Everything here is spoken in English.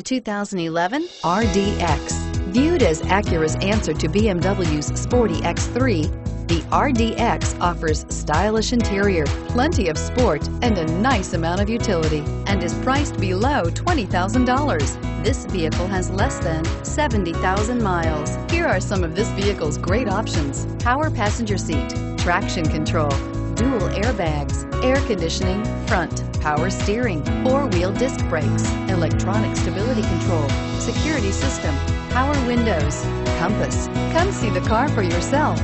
The 2011 RDX. Viewed as Acura's answer to BMW's sporty X3, the RDX offers stylish interior, plenty of sport, and a nice amount of utility, and is priced below $20,000. This vehicle has less than 70,000 miles. Here are some of this vehicle's great options: power passenger seat, traction control, dual airbags, air conditioning, front, power steering, four-wheel disc brakes, electronic stability control, security system, power windows, compass. Come see the car for yourself.